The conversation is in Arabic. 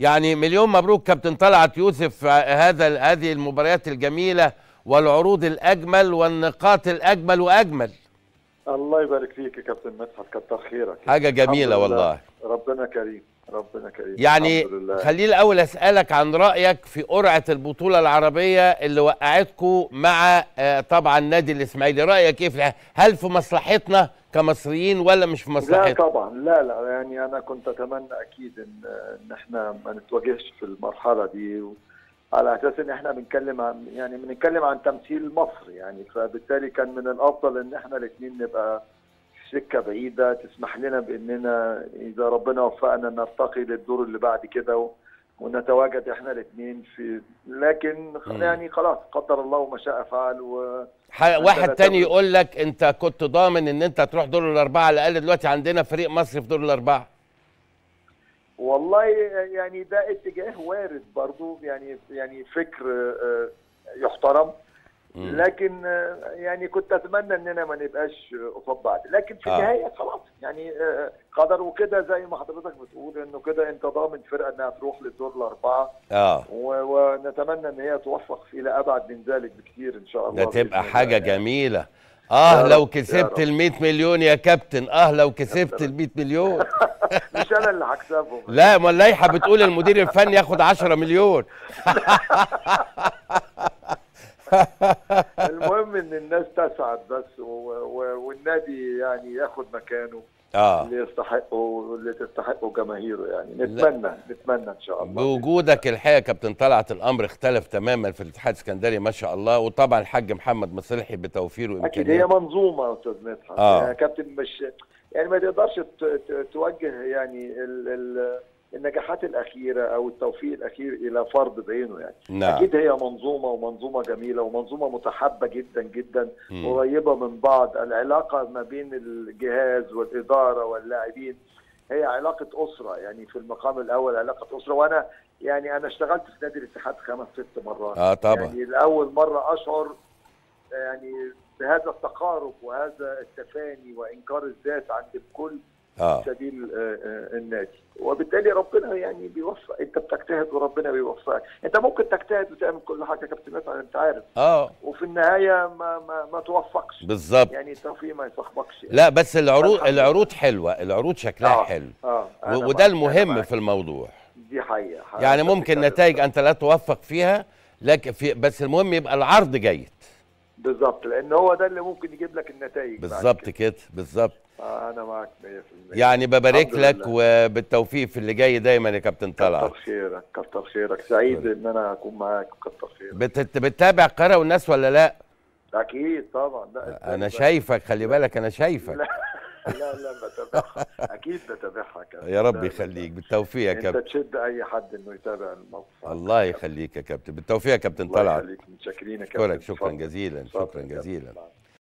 يعني مليون مبروك كابتن طلعت يوسف، هذه المباريات الجميلة والعروض الأجمل والنقاط الأجمل وأجمل. الله يبارك فيك يا كابتن مدحت، كتر خيرك، حاجة جميلة والله، ربنا كريم ربنا كريم. يعني خليني الأول أسألك عن رأيك في قرعة البطولة العربية اللي وقعتكم مع طبعا نادي الإسماعيلي، رأيك إيه؟ هل في مصلحتنا كمصريين ولا مش في مصلحتنا؟ لا طبعا، لا يعني أنا كنت أتمنى أكيد إن إحنا ما نتواجهش في المرحلة دي، على أساس إن إحنا بنتكلم عن يعني بنتكلم عن تمثيل مصر يعني، فبالتالي كان من الأفضل إن إحنا الاتنين نبقى سكة بعيدة تسمح لنا بأننا إذا ربنا وفقنا نرتقي للدور اللي بعد كده ونتواجد إحنا الاثنين في، لكن يعني خلاص قدر الله وما شاء فعل. واحد تاني يقول لك أنت كنت ضامن إن أنت تروح دور الأربعة، على الأقل دلوقتي عندنا فريق مصري في دور الأربعة. والله يعني ده اتجاه وارد برضو، يعني فكر يحترم، لكن يعني كنت اتمنى اننا ما نبقاش قصاد بعض، لكن في النهايه خلاص يعني قدر وكده زي ما حضرتك بتقول انه كده انت ضامن فرقه انها تروح للدور الاربعه ونتمنى ان هي توفق في الى ابعد من ذلك بكثير ان شاء الله. ده تبقى حاجه يعني جميله. لو كسبت ال 100 مليون يا كابتن، لو كسبت ال 100 مليون مش انا اللي هكسبهم. لا، ما اللائحه بتقول المدير الفني ياخد 10 مليون. المهم ان الناس تسعد بس والنادي يعني ياخد مكانه اللي يستحقه واللي تستحقه جماهيره يعني، نتمنى ان شاء الله. بوجودك الحقيقه كابتن طلعت الامر اختلف تماما في الاتحاد السكندري ما شاء الله، وطبعا الحاج محمد مصيلحي بتوفيره امكانيات. اكيد هي منظومه يا استاذ مدحت يا كابتن، مش يعني ما تقدرش توجه يعني النجاحات الأخيرة أو التوفيق الأخير إلى فرد بعينه يعني. أكيد هي منظومة، ومنظومة جميلة، ومنظومة متحابة جدا جدا، قريبة من بعض. العلاقة ما بين الجهاز والإدارة واللاعبين هي علاقة أسرة يعني، في المقام الأول علاقة أسرة. وأنا يعني أنا اشتغلت في نادي الاتحاد 5-6 مرات طبعا. يعني لأول مرة أشعر يعني بهذا التقارب وهذا التفاني وإنكار الذات عند الكل سبيل النادي، وبالتالي ربنا يعني بيوفق. انت بتجتهد وربنا بيوفقك. انت ممكن تجتهد وتعمل كل حاجه يا كابتن مدحت انت عارف، وفي النهايه ما توفقش بالظبط يعني، التوفيق ما يصاحبكش يعني. لا بس العروض حلوه، العروض شكلها حلو، وده المهم في الموضوع. دي حقيقه يعني ممكن نتائج انت لا توفق فيها، لكن بس المهم يبقى العرض جيد بالظبط، لان هو ده اللي ممكن يجيب لك النتائج بالظبط كده بالظبط. أنا معك 100%. يعني ببارك لك وبالتوفيق في اللي جاي دايما يا كابتن طلعت. كتر خيرك كتر خيرك، سعيد إن أنا أكون معاك. كتر خيرك. بتتابع قارئ والناس ولا لأ؟ أكيد طبعا. لا أنا شايفك، خلي بالك أنا شايفك. لا بتابعها أكيد، بتابعها كابتن. يا رب يخليك، بالتوفيق يا كابتن. أنت تشد أي حد إنه يتابع الموضوع. الله يخليك يا كابتن، بالتوفيق يا كابتن طلعت. الله يخليك، متشكرين يا كابتن. شكرا جزيلا، شكرا جزيلا.